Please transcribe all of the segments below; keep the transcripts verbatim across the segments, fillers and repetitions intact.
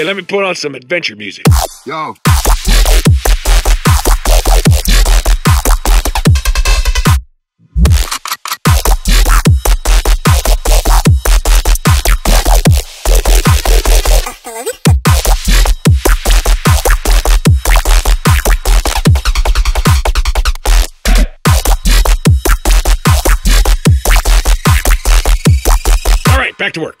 Okay, let me put on some adventure music. Yo. All right, back to work.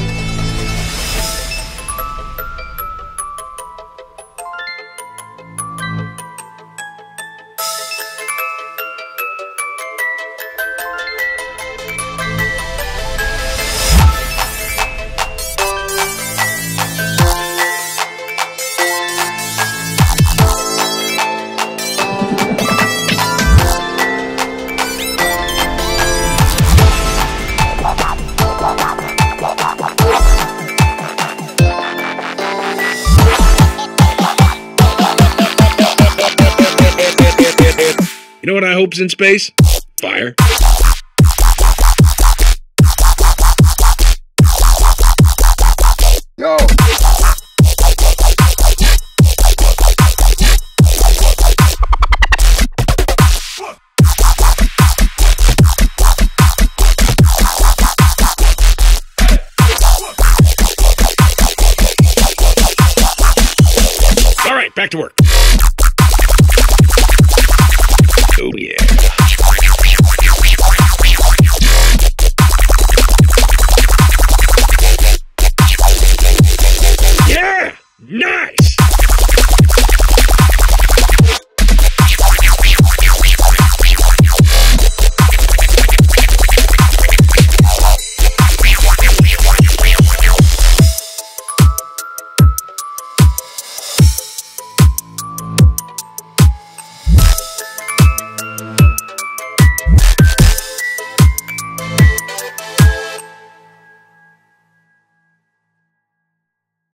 You know what I hope's in space? Fire. Yo.